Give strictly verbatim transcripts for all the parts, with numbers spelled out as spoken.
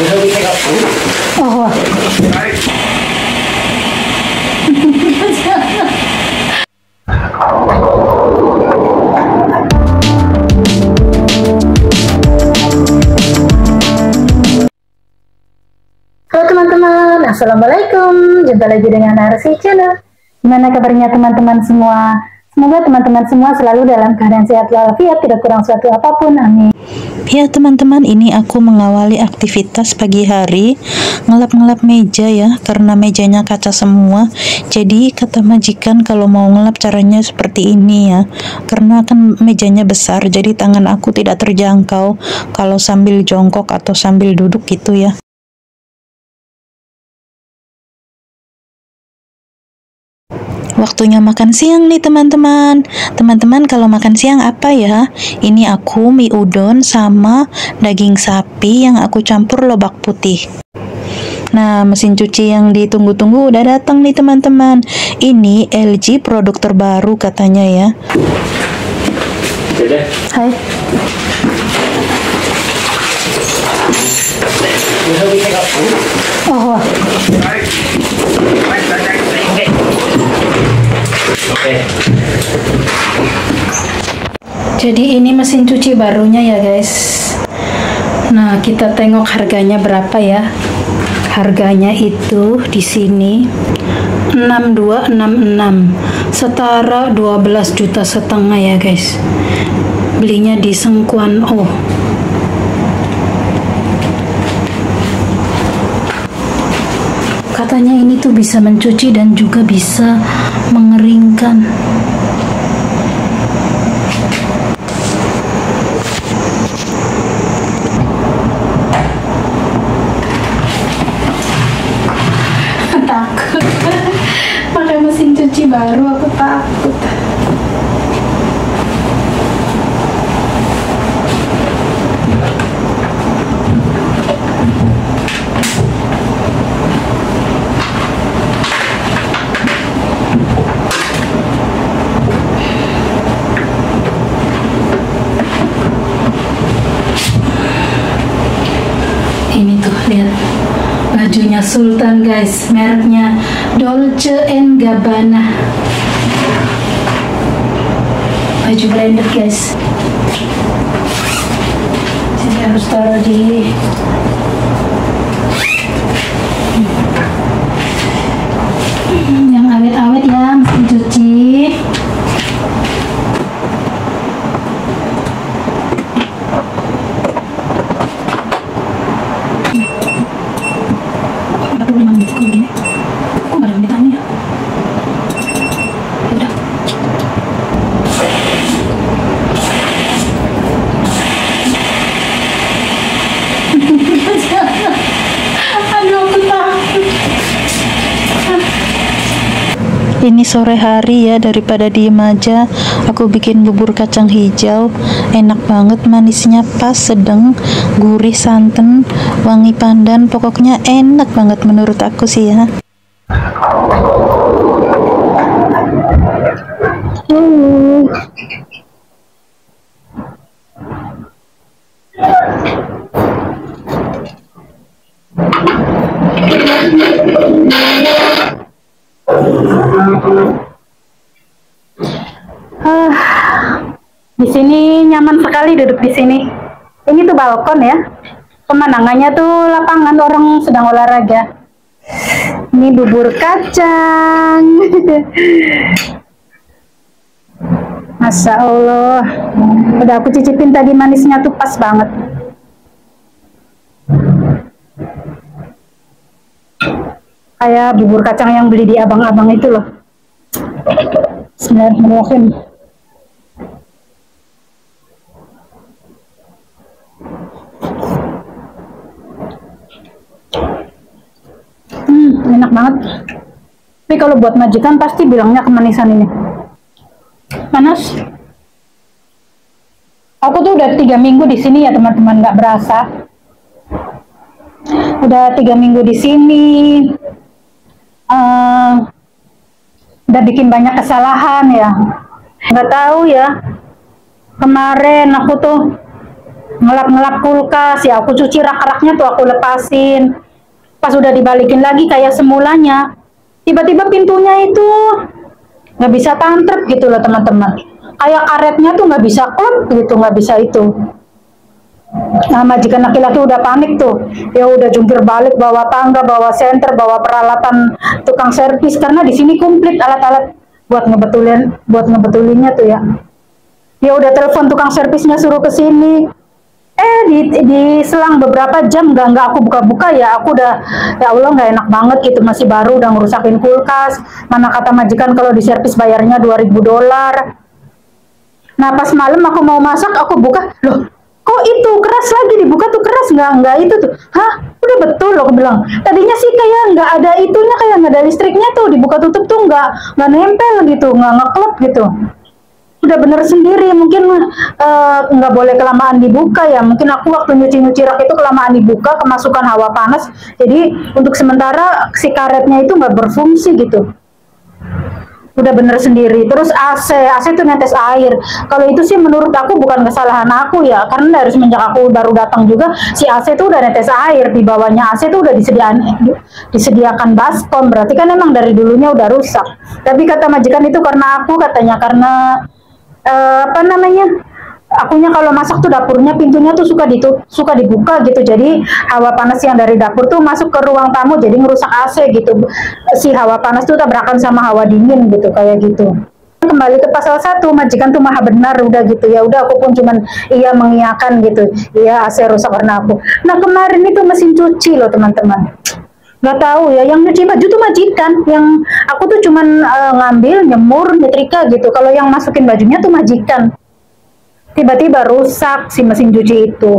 You help me pick up food? Oh. Right. Halo teman-teman, assalamualaikum. Jumpa lagi dengan Arsy Channel. Gimana kabarnya teman-teman semua? Semoga teman-teman semua selalu dalam keadaan sehat walafiat, tidak kurang suatu apapun, amin. Ya teman-teman, ini aku mengawali aktivitas pagi hari ngelap-ngelap meja ya, karena mejanya kaca semua. Jadi kata majikan kalau mau ngelap caranya seperti ini ya, karena kan mejanya besar, jadi tangan aku tidak terjangkau kalau sambil jongkok atau sambil duduk gitu ya. Waktunya makan siang nih teman-teman. Teman-teman kalau makan siang apa ya? Ini aku mie udon sama daging sapi yang aku campur lobak putih. Nah, mesin cuci yang ditunggu-tunggu udah datang nih teman-teman. Ini L G produk terbaru katanya ya. Dede. Hai. Oh. Oke. Jadi ini mesin cuci barunya ya guys. Nah, kita tengok harganya berapa ya. Harganya itu di sini enam dua enam enam, setara dua belas juta setengah ya guys. Belinya di Sengkuan O. Katanya ini tuh bisa mencuci dan juga bisa mengeringkan. Takut. Pakai mesin cuci baru aku takut. Bajunya Sultan guys, mereknya Dolce and Gabbana. Baju branded guys. Jadi harus taruh di yang awet-awet ya, mesin cuci. Ini sore hari ya, daripada diem aja aku bikin bubur kacang hijau. Enak banget, manisnya pas, sedang, gurih, santan, wangi pandan, pokoknya enak banget menurut aku sih ya. hmm. Uh, di sini nyaman sekali duduk di sini. Ini tuh balkon ya. Pemandangannya tuh lapangan orang sedang olahraga. Ini bubur kacang. Masya Allah. Udah aku cicipin tadi, manisnya tuh pas banget. Kayak bubur kacang yang beli di abang-abang itu loh. Bismillahirrahmanirrahim. Hmm, enak banget. Tapi kalau buat majikan pasti bilangnya kemanisan ini. Panas. Aku tuh udah tiga minggu di sini ya teman-teman, nggak berasa. Udah tiga minggu di sini. Uh, udah bikin banyak kesalahan ya, nggak tahu ya. Kemarin aku tuh ngelap-ngelap kulkas, ya aku cuci rak-raknya tuh aku lepasin. Pas udah dibalikin lagi kayak semulanya, tiba-tiba pintunya itu nggak bisa tantrep gitu loh teman-teman. Kayak karetnya tuh nggak bisa klep gitu, nggak bisa itu. Nah majikan laki-laki udah panik tuh, ya udah jungkir balik, bawa tangga, bawa senter, bawa peralatan tukang servis, karena di sini komplit alat-alat buat ngebetulin, buat ngebetulinnya tuh ya. Ya udah telepon tukang servisnya suruh ke sini. Eh di, di selang beberapa jam nggak nggak aku buka-buka ya, aku udah ya Allah nggak enak banget gitu, masih baru udah ngerusakin kulkas. Mana kata majikan kalau di servis bayarnya dua ribu dolar. Nah pas malam aku mau masak aku buka, loh kok itu keras lagi, dibuka tuh keras, nggak nggak itu tuh, hah udah betul loh aku bilang. Tadinya sih kayak nggak ada itunya, kayak nggak ada listriknya tuh, dibuka tutup tuh nggak nggak nempel gitu, nggak ngeklop gitu. Udah bener sendiri, mungkin nggak uh, boleh kelamaan dibuka ya, mungkin aku waktu nyuci-nyuci rak itu kelamaan dibuka, kemasukan hawa panas, jadi untuk sementara si karetnya itu nggak berfungsi gitu. Udah bener sendiri. Terus A C, A C itu netes air. Kalau itu sih menurut aku bukan kesalahan aku ya, karena dari semenjak aku baru datang juga si A C itu udah netes air, di bawahnya A C itu udah disediakan disediakan baskom, berarti kan emang dari dulunya udah rusak. Tapi kata majikan itu karena aku katanya karena eh, apa namanya? Akunya kalau masak tuh dapurnya pintunya tuh suka ditutup, suka dibuka gitu, jadi hawa panas yang dari dapur tuh masuk ke ruang tamu, jadi ngerusak A C gitu, si hawa panas tuh tabrakan sama hawa dingin gitu, kayak gitu. Kembali ke pasal satu, majikan tuh maha benar, udah gitu ya udah aku pun cuman iya mengiyakan gitu, iya A C rusak karena aku. Nah kemarin itu mesin cuci loh teman-teman, nggak tahu ya yang nyuci baju tuh majikan, yang aku tuh cuman uh, ngambil, nyemur, nyetrika gitu, kalau yang masukin bajunya tuh majikan. Tiba-tiba rusak si mesin cuci itu.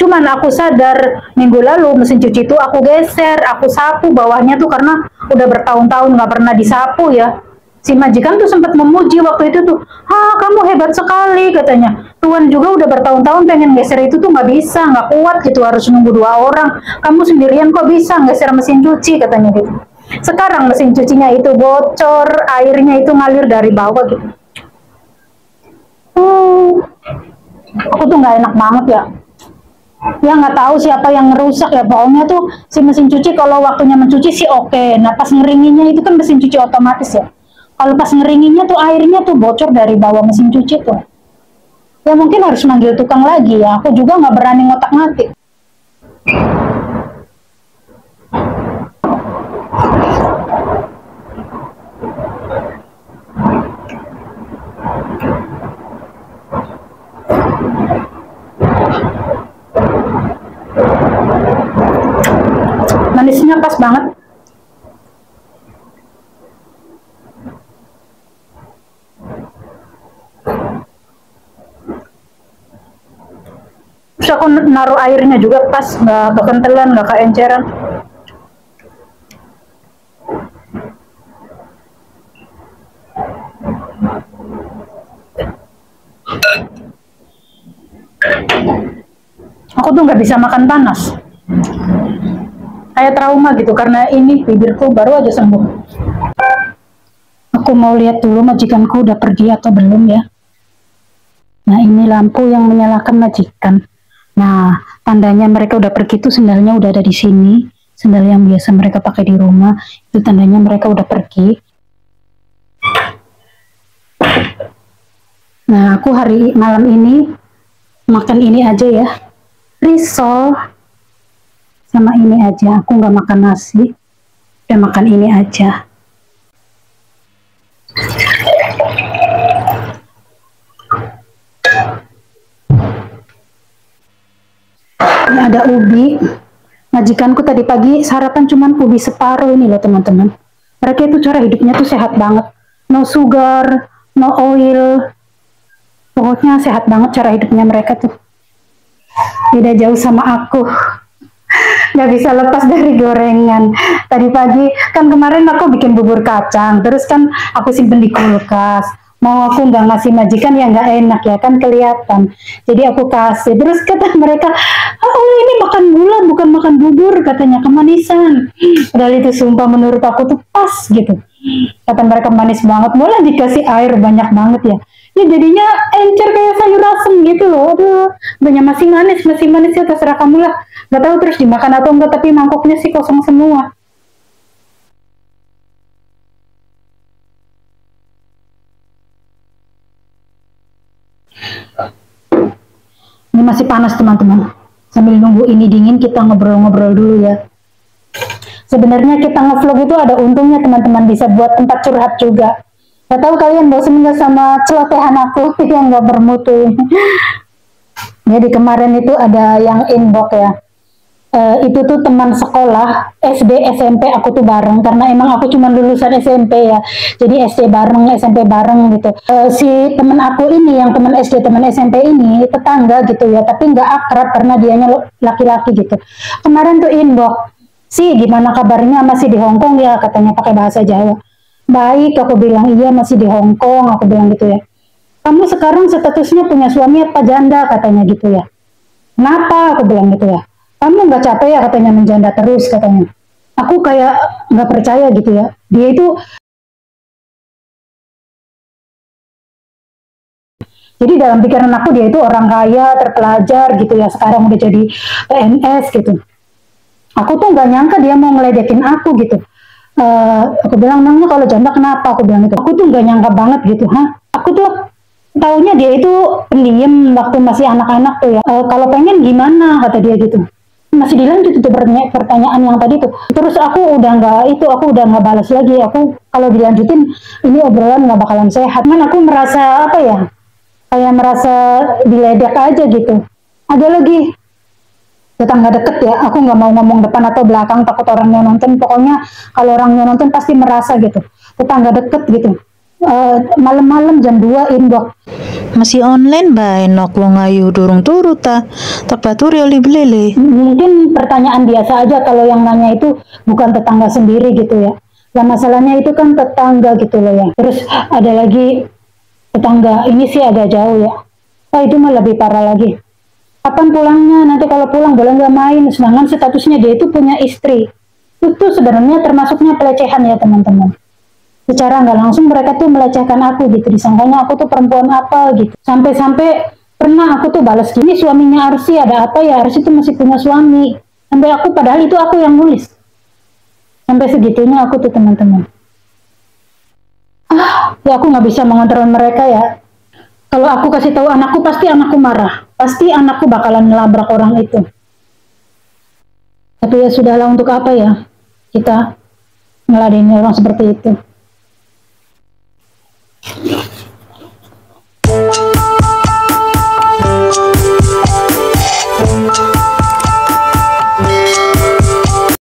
Cuman aku sadar minggu lalu mesin cuci itu aku geser, aku sapu bawahnya tuh karena udah bertahun-tahun nggak pernah disapu ya. Si majikan tuh sempat memuji waktu itu tuh, ah kamu hebat sekali katanya. Tuan juga udah bertahun-tahun pengen geser itu tuh nggak bisa, nggak kuat gitu, harus nunggu dua orang. Kamu sendirian kok bisa geser mesin cuci katanya gitu. Sekarang mesin cucinya itu bocor, airnya itu ngalir dari bawah gitu. Uh, aku tuh nggak enak banget ya, ya nggak tahu siapa yang ngerusak ya, pokoknya tuh si mesin cuci kalau waktunya mencuci sih oke, okay. Nah pas ngeringinnya itu kan mesin cuci otomatis ya, kalau pas ngeringinnya tuh airnya tuh bocor dari bawah mesin cuci tuh, ya mungkin harus manggil tukang lagi ya, aku juga nggak berani ngotak-ngatik. Manisnya pas banget. Terus aku naruh airnya juga pas, nggak kekentelan, nggak keenceran. Aku tuh nggak bisa makan panas. Kayak trauma gitu, karena ini bibirku baru aja sembuh. Aku mau lihat dulu majikanku udah pergi atau belum ya. Nah ini lampu yang menyalakan majikan. Nah tandanya mereka udah pergi tuh sendalnya udah ada di sini. Sendal yang biasa mereka pakai di rumah, itu tandanya mereka udah pergi. Nah aku hari malam ini makan ini aja ya, risol. Sama ini aja, aku nggak makan nasi, udah makan ini aja. Ini ada ubi, majikanku tadi pagi sarapan cuman ubi separuh ini loh teman-teman. Mereka itu cara hidupnya tuh sehat banget, no sugar, no oil, pokoknya sehat banget cara hidupnya mereka tuh. Beda jauh sama aku. Nggak bisa lepas dari gorengan. Tadi pagi kan kemarin aku bikin bubur kacang, terus kan aku simpen di kulkas. Mau aku nggak ngasih majikan ya nggak enak ya, kan kelihatan. Jadi aku kasih, terus kata mereka, oh ini makan gula bukan makan bubur katanya, kemanisan. Padahal itu sumpah menurut aku tuh pas gitu. Kata mereka manis banget, malah dikasih air banyak banget ya. ya jadinya encer kayak sayur asem gitu loh. Aduh, banyak masih manis, masih manis ya terserah kamu lah. Gak tahu terus dimakan atau enggak, tapi mangkoknya sih kosong semua. Ini masih panas teman-teman. Sambil nunggu ini dingin kita ngobrol-ngobrol dulu ya. Sebenarnya kita ngevlog itu ada untungnya teman-teman, bisa buat tempat curhat juga. Gak tahu kalian bosan nggak sama celotehan aku yang nggak bermutu. Jadi kemarin itu ada yang inbox ya. E, itu tuh teman sekolah S D S M P aku tuh bareng, karena emang aku cuma lulusan S M P ya. Jadi S D bareng, S M P bareng gitu. E, si teman aku ini yang teman S D, teman S M P ini tetangga gitu ya, tapi nggak akrab karena dianya laki-laki gitu. Kemarin tuh inbox, "Si, gimana kabarnya, masih di Hong Kong ya?" katanya pakai bahasa Jawa. "Baik," aku bilang, "iya masih di Hong Kong," aku bilang gitu ya. "Kamu sekarang statusnya punya suami apa janda?" katanya gitu ya. "Kenapa?" aku bilang gitu ya. "Kamu nggak capek ya," katanya, "menjanda terus," katanya. Aku kayak nggak percaya gitu ya. Dia itu, jadi dalam pikiran aku dia itu orang kaya, terpelajar gitu ya, sekarang udah jadi P N S gitu. Aku tuh nggak nyangka dia mau ngeledekin aku gitu. Uh, aku bilang, "Nangnya kalau janda kenapa?" aku bilang gitu. Aku tuh nggak nyangka banget gitu. Hah? Aku tuh taunya dia itu pendiam waktu masih anak-anak tuh ya. "E, kalau pengen gimana?" kata dia gitu. Masih dilanjut itu pertanyaan yang tadi tuh. Terus aku udah nggak itu, aku udah nggak balas lagi. Aku kalau dilanjutin ini obrolan nggak bakalan sehat. Man, aku merasa apa ya? Kayak merasa diledek aja gitu. Ada lagi tetangga deket ya, aku nggak mau ngomong depan atau belakang, takut orangnya nonton. Pokoknya kalau orangnya nonton pasti merasa gitu. Tetangga deket gitu. Uh, Malam-malam jam dua inbox. "Masih online bae nok wong ayu durung turu ta. Tak baturi oli belele." Mungkin pertanyaan biasa aja kalau yang nanya itu bukan tetangga sendiri gitu ya. Nah masalahnya itu kan tetangga gitu loh ya. Terus ada lagi tetangga, ini sih agak jauh ya. Oh itu mah lebih parah lagi. "Kapan pulangnya? Nanti kalau pulang boleh nggak main?" Sedangkan statusnya dia itu punya istri. Itu sebenarnya termasuknya pelecehan ya teman-teman. Secara nggak langsung mereka tuh melecehkan aku gitu. Disangkanya aku tuh perempuan apa gitu. Sampai-sampai pernah aku tuh balas gini, "Suaminya Arsy ada apa ya? Arsy tuh masih punya suami." Sampai aku, padahal itu aku yang nulis. Sampai segitunya aku tuh teman-teman. Ah, ya aku nggak bisa mengontrol mereka ya. Kalau aku kasih tahu anakku, pasti anakku marah. Pasti anakku bakalan ngelabrak orang itu. Tapi ya sudahlah, untuk apa ya kita ngeladeni orang seperti itu.